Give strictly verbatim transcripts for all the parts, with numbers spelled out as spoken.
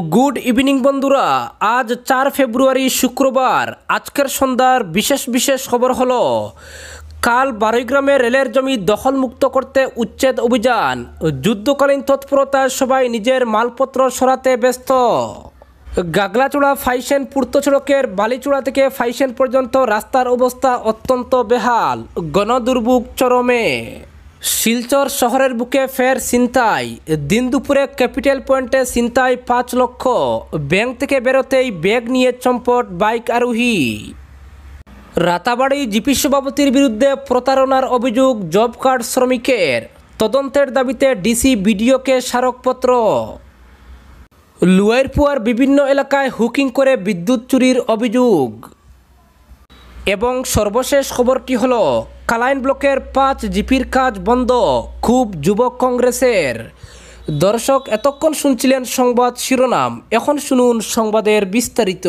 Good evening बंधुरा आज चार फेब्रुआरी शुक्रवार आजकेर सन्ध्यार विशेष विशेष खबर हलो काल बारोग्रामे रेलर जमी दखल मुक्त करते उच्छेद अभियान युद्धकालीन तत्परताय सबाई निजेर मालपत्र सराते व्यस्त। गागलाचूड़ा फाइसेन पूर्त सड़केर बालीचूड़ा थेके फाइसेन पर्यन्त रास्तार अवस्था अत्यंत बेहाल गणदुर्भोग चरमे। सिलचर शहरेर बुके फेर छिनताई दिन दुपुरे कैपिटल पॉइंटे छिनताई पाँच लक्ष बैंक थेके बेरोतेई बैग निये चम्पट बाइक आरोही। राताबाड़ी जिपि सभापतिर बिरुद्धे प्रतारणार अभियोग जब कार्ड श्रमिकेर तदंतेर दाबिते डिसी बिडिओके स्मारकपत्र। लुआइरपुआर विभिन्न एलाकाय हुकिंग करे विद्युत चुरिर अभियोग। एवं सर्वशेष खबरटी हलो कालाइन ब्लकेर पाँच जिपिर काज बंद खूब युवक कॉग्रेसेर। दर्शक एतक्षण सुनछिलेन संबाद शिरोनाम एखन शुनुन संबादेर विस्तारित।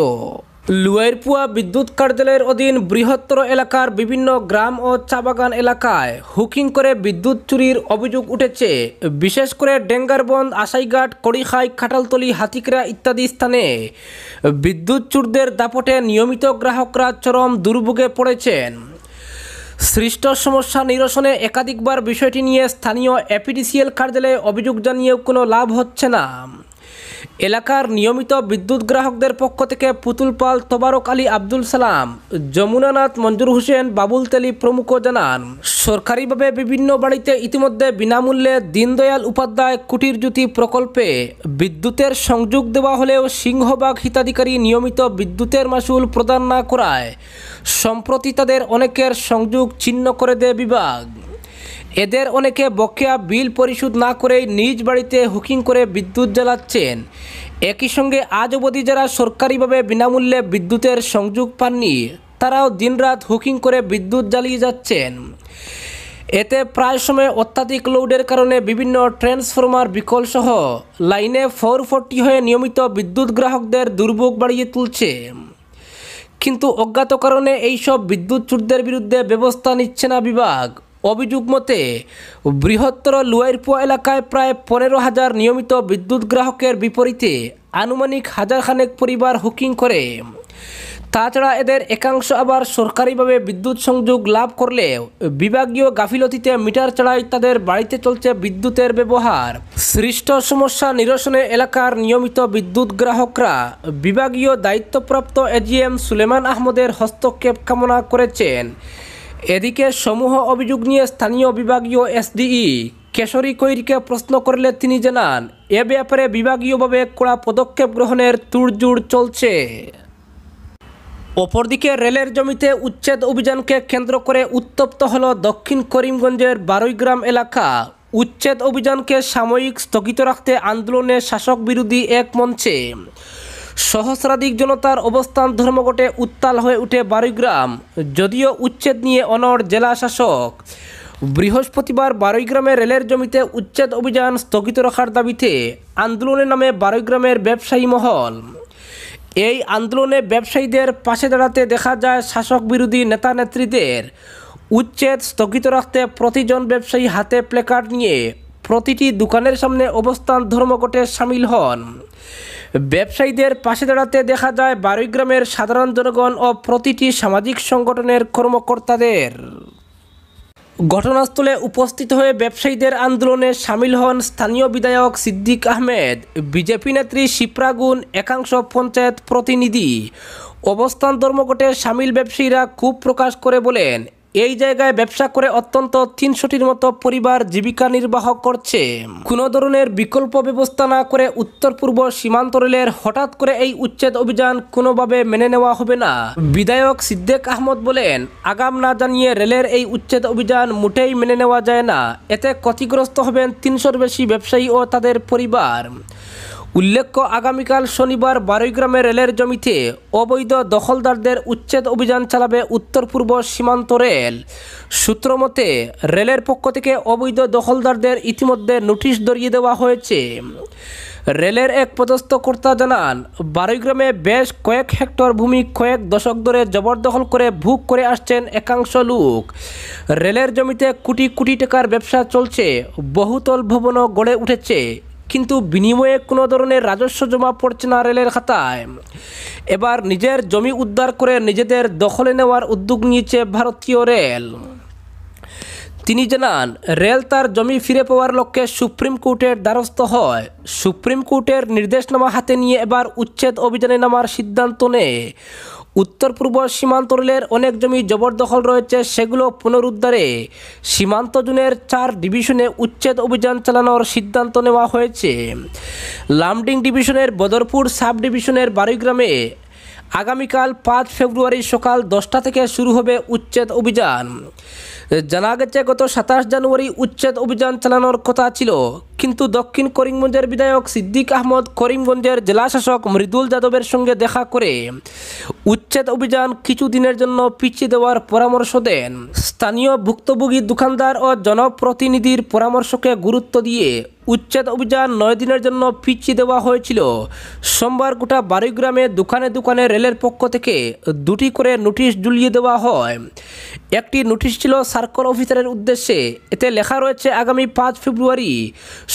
लुआइरपुआ विद्युत कार्यालयेर अधीन बृहत्तर एलाकार विभिन्न ग्राम और चा बागान एलाकाय हुकिंग करे विद्युत चुरिर अभियोग उठेछे। विशेष करे डेंगारबंद आशाईघाट कड़ीखाई काटालतली हाथीकरा इत्यादि स्थाने विद्युत चोरदेर दापटे नियमित ग्राहकरा चरम दुर्भोगे पड़ेछेन। सृष्ट समस्या निरसने एकाधिकबार विषयटी निये स्थानीय एपीडीसीएल कार्यालये अभियोग जानिये कोनो लाभ होच्छे ना। एलाकार नियमित विद्युत ग्राहकदेर पक्ष थेके पुतुल पाल तोबारक आली आब्दुल सालाम जमुनानाथ मंजूर हुसैन बाबुल तेली प्रमुख जानान सरकारीभावे विभिन्न बाड़ीते इतिमध्ये बिनामूल्ये दीनदयाल उपाध्याय कुटीर ज्योति प्रकल्पे विद्युतेर संयोग देवा हलेओ सिंहभाग हिताधिकारी नियमित विद्युतेर मासुल प्रदान ना कराय सम्प्रति तादेर अनेकेर संयोग छिन्न करे देय विभाग। এদের অনেকে বকেয়া বিল পরিশোধ না করে নিজ বাড়িতে হুকিং করে বিদ্যুৎ জ্বালাচ্ছেন। একই সঙ্গে আজ অবধি যারা সরকারিভাবে বিনামূল্যে বিদ্যুতের সংযোগ পাননি তারাও দিনরাত হুকিং করে বিদ্যুৎ জ্বালিয়ে যাচ্ছেন। এতে প্রায় সময় অত্যাধিক লোডের কারণে বিভিন্ন ট্রান্সফরমার বিকলসহ লাইনে ফোরফটি হয়ে নিয়মিত বিদ্যুৎ গ্রাহকদের দুর্ভোগ বাড়িয়ে তুলছে। কিন্তু অজ্ঞাত কারণে এইসব বিদ্যুৎ চুরদের বিরুদ্ধে ব্যবস্থা নিচ্ছে না বিভাগ। अभियोग मते बृहत्तर लुआइरपुआ एलाकाय प्राय पंद्रह हज़ार नियमित विद्युत ग्राहकेर विपरीते आनुमानिक हजार खानेक परिवार हुकिंग करे। ताछाड़ा एदेर एकांश आबार सरकारीभावे विद्युत संयोग लाभ करलेओ विभागीय गाफिलतिते मीटार छाड़ाई तादेर बाड़ीते चलछे विद्युतेर व्यवहार। सृष्ट समस्या निरसने एलाकार नियमित विद्युत ग्राहकरा विभागीय दायित्वप्राप्त एजिएम सुलेमान आहमेदेर हस्तक्षेप कामना करेछेन। एदिके समूह अभियोग निये स्थानीय विभागीय एसडीई केशरी कोइरके प्रश्न करले तिनि जानान ए ब्यापारे विभागीयभावे कड़ा पदक्षेप ग्रहणेर तुड़जुड़ चलछे। अपरदिके रेलर जमीते उच्छेद अभियानके केंद्र करे उत्तप्त हलो दक्षिण करीमगंजेर बारोईग्राम एलाका। उच्छेद अभियानके सामयिक स्थगित राखते आंदोलने शासक बिरोधी एक मंचे सहस्राधिक जनतार अवस्थान धर्मघटे उत्ताल हये उठे बारोईग्राम। जदियो उच्छेद निये अनड़ जिला शासक बृहस्पतिवार बारोईग्रामे रेलर जमीते उच्छेद अभियान स्थगित रखार दाबिते आंदोलने नामे बारोईग्रामेर व्यवसायी महल। एई आंदोलने व्यवसायीदेर पाशे दाड़ाते देखा जाय शासक बिरोधी नेता नेत्रीदेर। उच्छेद स्थगित रखते प्रतिजन व्यवसायी हाथे प्लेकार्ड निये प्रतिटी दुकानेर सामने अवस्थान धर्मघटे सामिल हन। व्यवसायीदेर पाशे दाड़ाते देखा जाय बारोईग्रामेर साधारण जनगण और प्रतिटी सामाजिक संगठनेर कर्मकर्तादेर। घटनास्थले उपस्थित हये व्यवसायीदेर आंदोलने सामिल हन स्थानीय विधायक सिद्दिक आहमेद बीजेपी नेत्री शिप्रा गुण एकांश पंचायत प्रतिनिधि। अवस्थान धर्मघटे सामिल व्यवसायीरा क्षोभ प्रकाश करे बोलेन এই জায়গায় ব্যবসা করে অত্যন্ত তিনশোটির মতো পরিবার জীবিকা নির্বাহ করছে। কোনো ধরনের বিকল্প ব্যবস্থা না করে উত্তর পূর্ব সীমান্ত রেলের হঠাৎ করে এই উচ্ছেদ অভিযান কোনোভাবে মেনে নেওয়া হবে না। বিধায়ক সিদ্দিক আহমদ বলেন, আগাম না জানিয়ে রেলের এই উচ্ছেদ অভিযান মোটেই মেনে নেওয়া যায় না। এতে ক্ষতিগ্রস্ত হবেন তিনশোর বেশি ব্যবসায়ী ও তাদের পরিবার। উল্লেখ্য, আগামীকাল শনিবার বারোইগ্রামে রেলের জমিতে অবৈধ দখলদারদের উচ্ছেদ অভিযান চালাবে উত্তর পূর্ব সীমান্ত রেল। সূত্র মতে রেলের পক্ষ থেকে অবৈধ দখলদারদের ইতিমধ্যে নোটিশ ধরিয়ে দেওয়া হয়েছে। রেলের এক পদস্থ কর্তা জানান, বারোইগ্রামে বেশ কয়েক হেক্টর ভূমি কয়েক দশক ধরে জবরদখল করে ভোগ করে আসছেন একাংশ লোক। রেলের জমিতে কোটি কোটি টাকার ব্যবসা চলছে, বহুতল ভবনও গড়ে উঠেছে। किन्तु बिनिमये कोनो धरनेर राजस्व जमा पड़छे ना रेलेर खाताय। एबार निजेर जमी उद्धार करे निजेदेर दखले नेवार उद्योग नियेछे भारतीय रेल। तिनि जानान रेल तार जमी फिरे पावार लक्ष्ये सुप्रीम कोर्टेर द्वारस्थ हय। सुप्रीम कोर्टेर निर्देशनामा हाते निये एबार उच्छेद अभियाने नामार सिद्धान्त नेय। उत्तर पूर्व सीमांत रेलर अनेक जमी जबरदखल रयेछे सेगुलो पुनरुद्धारे सीमांत जोनेर चार डिविशने उच्छेद अभियान चालानोर सिद्धान्त नेওয়া হয়েছে। लामडिंग डिविशनेर बदरपुर सब डिविशनेर बारुग्रामे आगामीकाल पाँच फेब्रुआरी सकाल दसटा थेके शुरू होबे उच्छेद अभियान। जाना गेछे गत सत्ताईस जानुआरी उच्छेद अभियान चालानोर कथा छिलो, किन्तु दक्षिण करीमगंजेर विधायक सिद्दिक आहमद करीमगंजेर जिला शासक मृदुल यादवेर संगे देखा करे उच्छेद अभियान किछुदिनेर जन्य पिछिये देওয়ার परामर्श देन। स्थानीय भुक्तभोगी दुकानदार और जनप्रतिनिधिर परामर्शके गुरुत्व दिए उच्छेद अभियान नय दिनेर जन्य पिछिये देওয়া হয়েছিল। सोमवार गोटा बारुग्रामे दुकाने दुकाने रेलेर पक्ष थेके दुटी करे नोटिस झुलिये देওয়া হয়। एकटी नोटिस छिलो सार्कल अफिसारेर उद्देश्ये, एते लेखा रयेछे आगामी पाँच फेब्रुआरी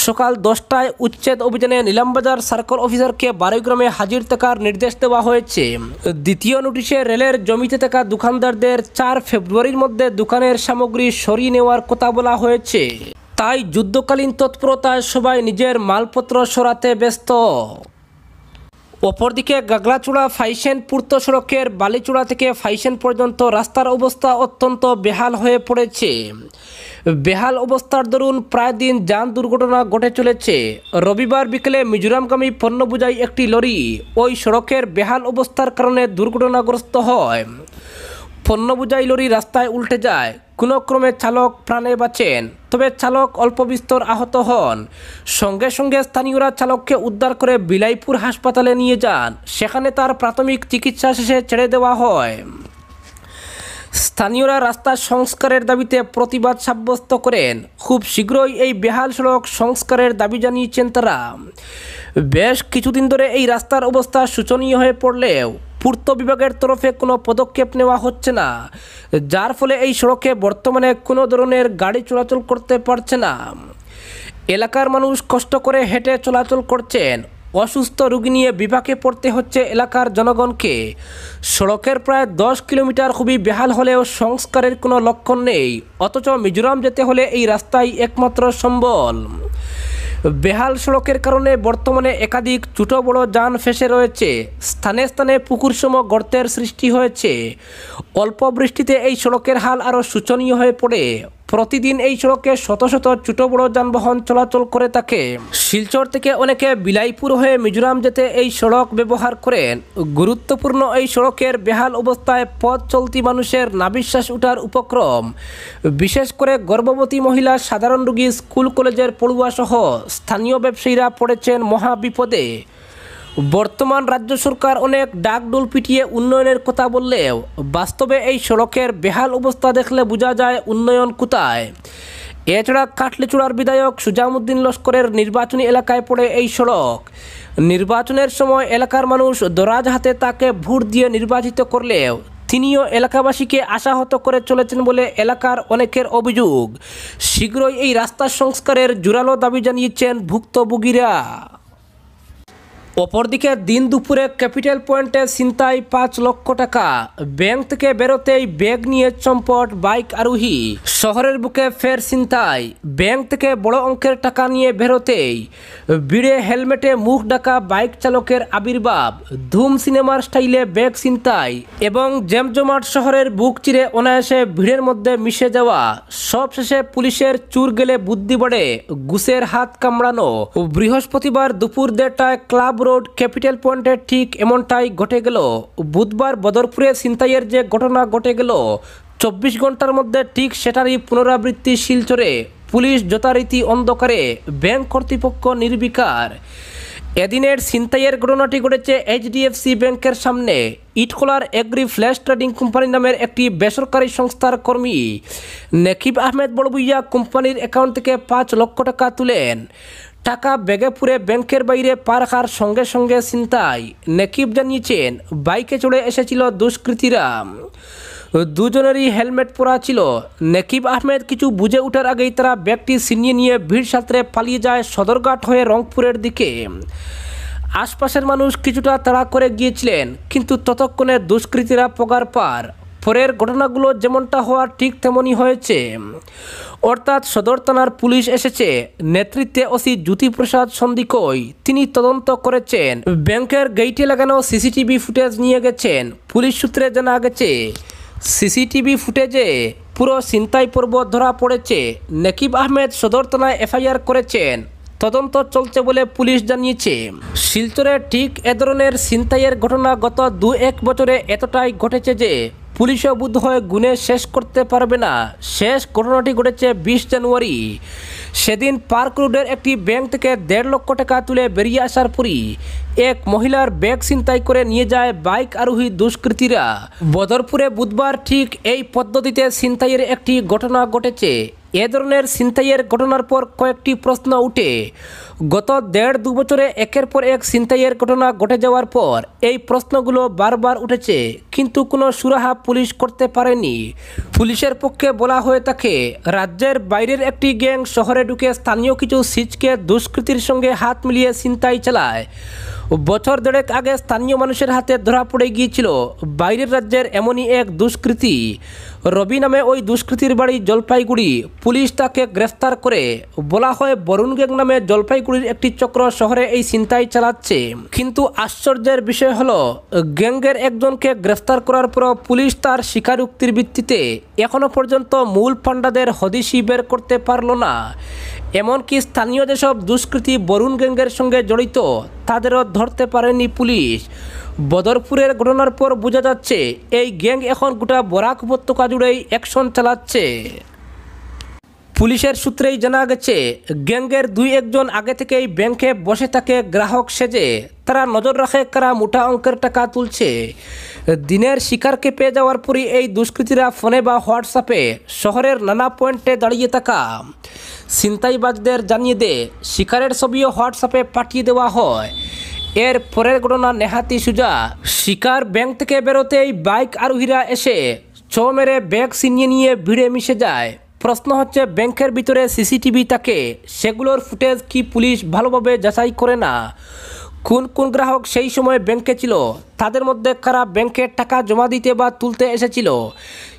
सकाल दसटाय उच्छेद अभियाने नीलामबाजार सार्कल अफिसारके बारुग्रामे हाजिर थाकार निर्देश देওয়া হয়েছে। द्वितीय नोटिशे रेलेर जमिते थाका दुकानदारदेर चार फेब्रुआरिर मध्ये दुकानेर सामग्री सरिये नेওয়ার कथा बला হয়েছে। ताई युद्धकालीन तत्परताय सबाई निजेर मालपत्र सराते व्यस्त। अपरदिके गागलाचूड़ा फाइसेन पूर्त सड़केर बालीचूड़ा थेके फाइसेन पर्यन्त रास्तार अवस्था अत्यंत बेहाल हये पड़ेछे। बेहाल अवस्थार दरुन प्राय दिन जान दुर्घटना घटे चलेछे। रविवार बिकेले मिजोरामगामी पण्य बोझाई एकटी लरि ओई सड़केर बेहाल अवस्थार कारणे दुर्घटनाग्रस्त हय। पण्य बोझाई लरि रास्ताय उल्टे जाय। कोनो क्रमे चालक प्राणे बाँचेन, तबे चालक अल्प बिस्तर आहत हन। संगे संगे स्थानीयरा चालकके उद्धार करे বিলাইপুর হাসপাতালে নিয়ে যান। সেখানে তার প্রাথমিক চিকিৎসা শেষে ছেড়ে দেওয়া হয়। স্থানীয়রা রাস্তা সংস্কারের দাবিতে প্রতিবাদ সাব্যস্ত করেন। খুব শীঘ্রই এই বেহাল সড়ক সংস্কারের দাবি জানিয়েছেন তারা। বেশ কিছুদিন ধরে এই রাস্তার অবস্থা শোচনীয় হয়ে পড়লেও পূর্ত বিভাগের তরফে কোনো পদক্ষেপ নেওয়া হচ্ছে না, যার ফলে এই সড়কে বর্তমানে কোনো ধরনের গাড়ি চলাচল করতে পারছে না। এলাকার মানুষ কষ্ট করে হেঁটে চলাচল করছেন। অসুস্থ রোগী নিয়ে বিপাকে পড়তে হচ্ছে এলাকার জনগণকে। সড়কের প্রায় দশ কিলোমিটার খুবই বেহাল হলেও সংস্কারের কোনো লক্ষণ নেই, অথচ মিজোরাম যেতে হলে এই রাস্তাই একমাত্র সম্বল। बेहाल सड़केर कारणे बर्तमाने एकाधिक छोटो बड़ो जान फेसे रयेछे। स्थाने स्थाने पुकुरसम गर्तेर सृष्टि हयेछे। अल्प बृष्टिते एई सड़केर हाल आरो शोचनीय हये पड़े। प्रतिदिन एई सड़के शत शत छोटो बड़ो जानबाहन चलाचल करे थाके। शिलचर थेके अनेके বিলাইপুর हये मिजोराम जेते एई सड़क व्यवहार करेन। गुरुत्वपूर्ण एई सड़केर बेहाल अवस्थाय पथ चलती मानुषेर नाबिश्वास उठार उपक्रम, विशेष करे गर्भवती महिला, साधारण रोगी, स्कूल कलेजेर पड़ुआ सह स्थानीय व्यवसायीरा पड़ेछेन महा विपदे। बर्तमान राज्य सरकार अनेक डाकडोल पिटिए उन्नयनेर कथा बोललेও বাস্তবে এই সড়কের बेहाल अवस्था देखले बोझा যায় উন্নয়ন কোথায়। এছাড়া কাটলিচুড়ার বিধায়ক সুজামউদ্দিন লস্করের নির্বাচনী এলাকায় পড়ে এই সড়ক। নির্বাচনের সময় এলাকার মানুষ দরাজ হাতে তাকে ভোট দিয়ে নির্বাচিত করলেও তিনিও এলাকাবাসীকে আশাহত করে চলেছেন বলে এলাকার অনেকের অভিযোগ। শীঘ্রই এই রাস্তা সংস্কারের জোরালো দাবি জানিয়েছেন ভুক্তভোগীরা। অপরদিকে दिन दुपुरे ক্যাপিটাল পয়েন্টে ছিনতাই পাঁচ লক্ষ টাকা। ব্যাংক থেকে বেরোতেই ব্যাগ নিয়ে চম্পট বাইক আরোহী। শহরের বুকে ফের ছিনতাই। ব্যাংক থেকে বড় অঙ্কের টাকা নিয়ে বেরোতেই ভিড়ে হেলমেটে মুখ ঢাকা বাইক চালকের আবির্ভাব। ধুম সিনেমার স্টাইলে ব্যাগ ছিনতাই এবং জমজমাট শহরের বুক চিরে অনায়াসে ভিড়ের মধ্যে মিশে যাওয়া। সবশেষে পুলিশের চুর গেলে বুদ্ধি বাড়ে, ঘুষের হাত কামড়ানো। বৃহস্পতিবার দুপুর দেড়টায় ক্লাব रोड कैपिटल पॉइंटे ठीक एमनटाई घटे गेल। बुधवार बदरपुरे सिंताइयेर जे घटना घटे गेल चौबीस घंटार मध्य ठीक सेटारই पुनरावृत्ति शिलचरे। पुलिस यथारीति अंधकारे, बैंक कर्तृपक्ष निर्विकार। এদিনের ছিনতাইয়ের ঘটনাটি ঘটেছে এইচডিএফসি ব্যাংকের সামনে। ইটকলার এগ্রি ফ্ল্যাশ ট্রেডিং কোম্পানি নামের একটি বেসরকারি সংস্থার কর্মী নেকিব আহমেদ বড়বুইয়া কোম্পানির অ্যাকাউন্ট থেকে পাঁচ লক্ষ টাকা তুলেন। টাকা ব্যাগে পুরে ব্যাংকের বাইরে পা রাখার সঙ্গে সঙ্গে ছিনতাই। নেকিব জানিয়েছেন বাইকে চড়ে এসেছিল দুষ্কৃতীরা। দুজনেরই হেলমেট পরা ছিল। নেকিব আহমেদ কিছু বুঝে ওঠার আগেই তারা ব্যাগটি ছিনিয়ে নিয়ে ভিড় সাঁতরে পালিয়ে যায় সদরঘাট হয়ে রংপুরের দিকে। আশপাশের মানুষ কিছুটা তাড়া করে গিয়েছিলেন, কিন্তু ততক্ষণে দুষ্কৃতীরা পগার পার। পরের ঘটনাগুলো যেমনটা হওয়ার ঠিক তেমনই হয়েছে, অর্থাৎ সদর থানার পুলিশ এসেছে। নেতৃত্বে ওসি জ্যোতিপ্রসাদ সন্দিকৈ, তিনি তদন্ত করেছেন, ব্যাংকের গেইটে লাগানো সিসিটিভি ফুটেজ নিয়ে গেছেন। পুলিশ সূত্রে জানা গেছে সিসিটিভি ফুটেজে পুরো ছিনতাই পর্ব ধরা পড়েছে। নেকিব আহমেদ সদর থানায় এফআইআর করেছেন, তদন্ত চলছে বলে পুলিশ জানিয়েছে। শিলচরে ঠিক এ ধরনের ছিনতাইয়ের ঘটনা গত দু এক বছরে এতটাই ঘটেছে যে পুলিশও বুদ্ধ হয়ে গুণে শেষ করতে পারবে না। শেষ ঘটনাটি ঘটেছে বিশ জানুয়ারি। সেদিন পার্ক রোডের একটি ব্যাংক থেকে দেড় লক্ষ টাকা তুলে বেরিয়ে আসার পরই এক মহিলার ব্যাগ ছিনতাই করে নিয়ে যায় বাইক আরোহী দুষ্কৃতীরা। বদরপুরে বুধবার ঠিক এই পদ্ধতিতে ছিনতাইয়ের একটি ঘটনা ঘটেছে। এ ধরনের ছিনতাইয়ের ঘটনার পর কয়েকটি প্রশ্ন উঠে। গত দেড় দু বছরে একের পর এক ছিনতাইয়ের ঘটনা ঘটে যাওয়ার পর এই প্রশ্নগুলো বারবার উঠেছে, কিন্তু কোনো সুরাহা পুলিশ করতে পারেনি। পুলিশের পক্ষে বলা হয়ে থাকে, রাজ্যের বাইরের একটি গ্যাং শহরে ঢুকে স্থানীয় কিছু সিজকে দুষ্কৃতির সঙ্গে হাত মিলিয়ে ছিনতাই চালায়। বছর দেড়েক আগে স্থানীয় মানুষের হাতে ধরা পড়ে গিয়েছিল বাইরের রাজ্যের এমনই এক দুষ্কৃতী। রবি নামে ওই দুষ্কৃতীর বাড়ি জলপাইগুড়ি। পুলিশ তাকে গ্রেফতার করে। বলা হয় বরুণ গ্যাং নামে জলপাইগুড়ির একটি চক্র শহরে এই ছিনতাই চালাচ্ছে। কিন্তু আশ্চর্যের বিষয় হলো, গ্যাংয়ের একজনকে গ্রেফতার করার পর পুলিশ তার স্বীকারোক্তির ভিত্তিতে এখনো পর্যন্ত মূল পাণ্ডাদের হদিশি বের করতে পারল না। এমনকি স্থানীয় যেসব দুষ্কৃতী বরুণ গ্যাংয়ের সঙ্গে জড়িত তাদেরও ধরতে পারেনি পুলিশ। বদরপুরের ঘটনার পর বোঝা যাচ্ছে এই গ্যাং এখন গোটা বরাক উপত্যকা জুড়েই অ্যাকশন চালাচ্ছে। পুলিশের সূত্রেই জানা গেছে গ্যাংয়ের দুই একজন আগে থেকেই ব্যাংকে বসে থাকে গ্রাহক সেজে। তারা নজর রাখে কারা মোটা অঙ্কের টাকা তুলছে। দিনের শিকারকে পেয়ে যাওয়ার পরই এই দুষ্কৃতীরা ফোনে বা হোয়াটসঅ্যাপে শহরের নানা পয়েন্টে দাঁড়িয়ে থাকা ছিনতাইবাজদের জানিয়ে দেয়। শিকারের ছবিও হোয়াটসঅ্যাপে পাঠিয়ে দেওয়া হয়। এর পরের ঘটনা নেহাতি সোজা। শিকার ব্যাংক থেকে বেরোতেই বাইক আরোহীরা এসে ছোঁ মেরে ব্যাগ ছিনিয়ে নিয়ে ভিড়ে মিশে যায়। প্রশ্ন হচ্ছে, ব্যাংকের ভিতরে সিসিটিভি থাকে, সেগুলোর ফুটেজ কি পুলিশ ভালোভাবে যাচাই করে না? কোন কোন গ্রাহক সেই সময় ব্যাংকে ছিল, তাদের মধ্যে কারা ব্যাংকে টাকা জমা দিতে বা তুলতে এসেছিল,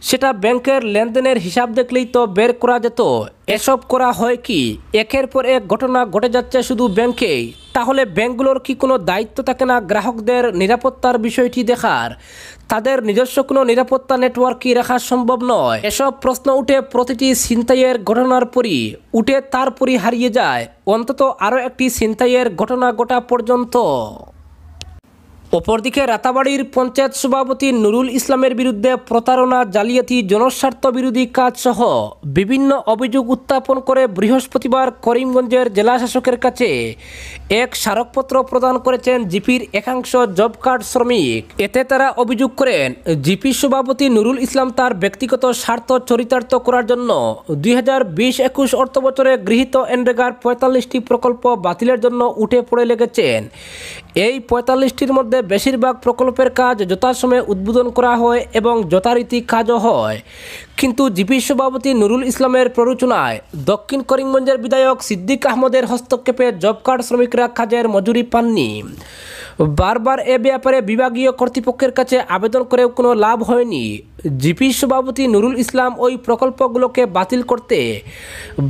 সেটা ব্যাংকের লেনদেনের হিসাব দেখলেই তো বের করা যেত। এসব করা হয় কি? একের পর এক ঘটনা ঘটে যাচ্ছে শুধু ব্যাংকেই। তাহলে ব্যাংকগুলোর কি কোনো দায়িত্ব থাকে না গ্রাহকদের নিরাপত্তার বিষয়টি দেখার? তাদের নিজস্ব কোনো নিরাপত্তা নেটওয়ার্ক কি রাখা সম্ভব নয়? এসব প্রশ্ন উঠে প্রতিটি ছিনতাইয়ের ঘটনার পরই উঠে, তারপরই হারিয়ে যায় অন্তত আরও একটি ছিনতাইয়ের ঘটনা গোটা পর্যন্ত। অপরদিকে রাতাবাড়ির পঞ্চায়েত সভাপতি নুরুল ইসলামের বিরুদ্ধে প্রতারণা, জালিয়াতি, জনস্বার্থ বিরোধী কাজসহ বিভিন্ন অভিযোগ উত্থাপন করে বৃহস্পতিবার করিমগঞ্জের জেলাশাসকের কাছে এক স্মারকপত্র প্রদান করেছেন জিপির একাংশ জব কার্ড শ্রমিক। এতে তারা অভিযোগ করেন, জিপি সভাপতি নুরুল ইসলাম তার ব্যক্তিগত স্বার্থ চরিতার্থ করার জন্য দুই হাজার বিশ একুশ অর্থ বছরে গৃহীত এনরেগার পঁয়তাল্লিশটি প্রকল্প বাতিলের জন্য উঠে পড়ে লেগেছেন। এই পঁয়তাল্লিশটির মধ্যে বেশিরভাগ প্রকল্পের কাজ যথাসময়ে উদ্বোধন করা হয় এবং যথারীতি কাজও হয়। কিন্তু জিপি সভাপতি নুরুল ইসলামের প্ররোচনায় দক্ষিণ করিমগঞ্জের বিধায়ক সিদ্দিক আহমদের হস্তক্ষেপে জব কার্ড শ্রমিকরা কাজের মজুরি পাননি। বারবার এ ব্যাপারে বিভাগীয় কর্তৃপক্ষের কাছে আবেদন করেও কোনো লাভ হয়নি। জিপি সভাপতি নুরুল ইসলাম ওই প্রকল্পগুলোকে বাতিল করতে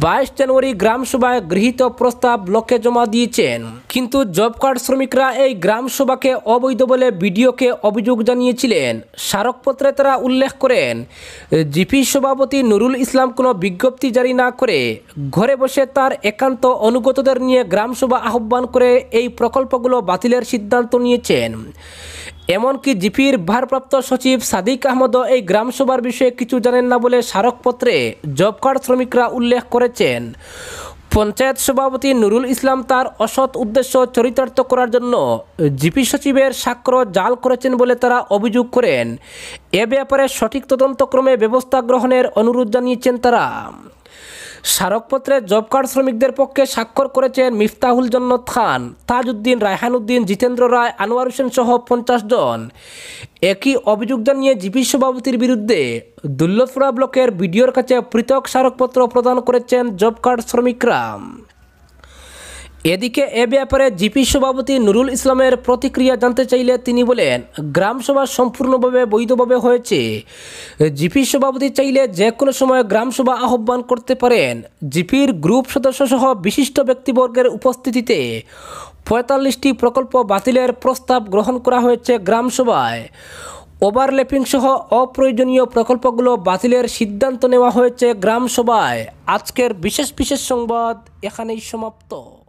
বাইশ জানুয়ারি গ্রামসভায় গৃহীত প্রস্তাব ব্লকে জমা দিয়েছেন। কিন্তু জব কার্ড শ্রমিকরা এই গ্রামসভাকে অবৈধ বলে বিডিওকে অভিযোগ জানিয়েছিলেন। স্মারকপত্রে তারা উল্লেখ করেন, জিপি সভাপতি নুরুল ইসলাম কোনো বিজ্ঞপ্তি জারি না করে ঘরে বসে তার একান্ত অনুগতদের নিয়ে গ্রামসভা আহ্বান করে এই প্রকল্পগুলো বাতিলের সিদ্ধান্ত নিয়েছেন। এমনকি জিপির ভারপ্রাপ্ত সচিব সাদিক আহমদও এই গ্রামসভার বিষয়ে কিছু জানেন না বলে স্মারকপত্রে জব কার্ড শ্রমিকরা উল্লেখ করেছেন। পঞ্চায়েত সভাপতি নুরুল ইসলাম তার অসৎ উদ্দেশ্য চরিতার্থ করার জন্য জিপি সচিবের স্বাক্ষর জাল করেছেন বলে তারা অভিযোগ করেন। এ ব্যাপারে সঠিক তদন্তক্রমে ব্যবস্থা গ্রহণের অনুরোধ জানিয়েছেন তারা। স্মারকপত্রে জব কার্ড শ্রমিকদের পক্ষে স্বাক্ষর করেছেন মিফতাহুল জন্নত খান, তাজউদ্দিন, রায়হান উদ্দিন, জিতেন্দ্র রায়, আনোয়ার হোসেন সহ পঞ্চাশ জন। একই অভিযোগ জানিয়ে জিপি সভাপতির বিরুদ্ধে দুল্লভপুরা ব্লকের বিডিওর কাছে পৃথক স্মারকপত্র প্রদান করেছেন জব কার্ড শ্রমিকরা। এদিকে এ ব্যাপারে জিপি সভাপতি নুরুল ইসলামের প্রতিক্রিয়া জানতে চাইলে তিনি বলেন, গ্রামসভা সম্পূর্ণভাবে বৈধভাবে হয়েছে। জিপি সভাপতি চাইলে যে কোনো সময় গ্রামসভা আহ্বান করতে পারেন। জিপির গ্রুপ সদস্যসহ বিশিষ্ট ব্যক্তিবর্গের উপস্থিতিতে পঁয়তাল্লিশটি প্রকল্প বাতিলের প্রস্তাব গ্রহণ করা হয়েছে। গ্রামসভায় ওভারল্যাপিং সহ অপ্রয়োজনীয় প্রকল্পগুলো বাতিলের সিদ্ধান্ত নেওয়া হয়েছে গ্রামসভায়। আজকের বিশেষ বিশেষ সংবাদ এখানেই সমাপ্ত।